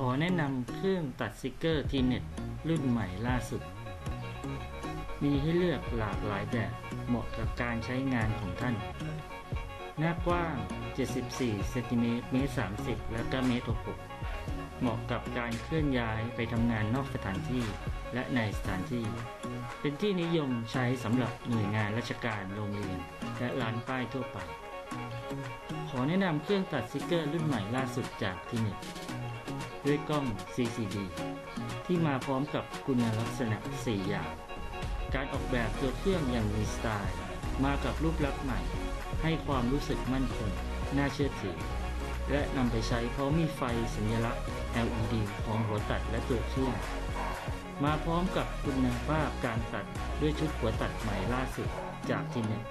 อแนะนำเครื่องตัดสติกเกอร์ทีเน็ตรุ่นใหม่ล่าสุดมีให้เลือกหลากหลายแบบเหมาะกับการใช้งานของท่านหน้ากว้าง74 ซม เมตร 30 และก็เมตร 66 เหมาะกับการเคลื่อนย้ายไปทำงานนอกสถานที่และในสถานที่เป็นที่นิยมใช้สำหรับหน่วยงานราชการโรงเรียนและร้านป้ายทั่วไปขอแนะนำเครื่องตัดสติกเกอร์รุ่นใหม่ล่าสุดจากทีเน็ตด้วยกล้อง CCD ที่มาพร้อมกับคุณลักษณะ4อย่างการออกแบบตัวเครื่องอย่างมีสไตล์มากับรูปลักษณ์ใหม่ให้ความรู้สึกมั่นคงน่าเชื่อถือและนำไปใช้เพราะมีไฟสัญลักษณ์ LED ของหัวตัดและตัวเครื่องมาพร้อมกับคุณภาพการตัดด้วยชุดหัวตัดใหม่ล่าสุดจากทีเน็ต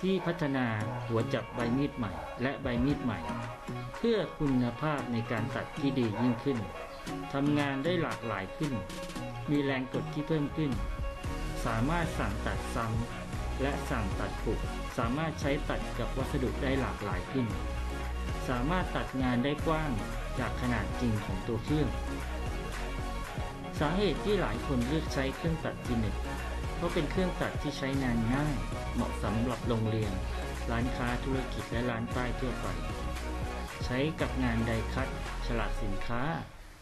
ที่พัฒนาหัวจับใบมีดใหม่และใบมีดใหม่เพื่อคุณภาพในการตัดที่ดียิ่งขึ้นทำงานได้หลากหลายขึ้นมีแรงกดที่เพิ่มขึ้นสามารถสั่งตัดซ้ำและสั่งตัดปุกสามารถใช้ตัดกับวัสดุได้หลากหลายขึ้นสามารถตัดงานได้กว้างจากขนาดจริงของตัวเครื่องสาเหตุที่หลายคนเลือกใช้เครื่องตัดทีเน็ตเพราะเป็นเครื่องตัดที่ใช้งานง่ายเหมาะสำหรับโรงเรียนร้านค้าธุรกิจและร้านป้ายทั่วไปใช้กับงานไดคัตฉลากสินค้า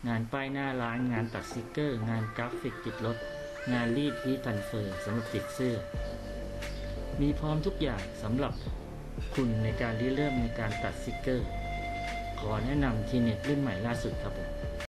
งานป้ายหน้าร้านงานตัดสติกเกอร์งานกราฟิกติดรถงานรีดฮีททันเฟอร์สำหรับติดเสื้อมีพร้อมทุกอย่างสำหรับคุณในการเริ่มในการตัดสติกเกอร์ขอแนะนำทีเน็ตรุ่นใหม่ล่าสุดครับผม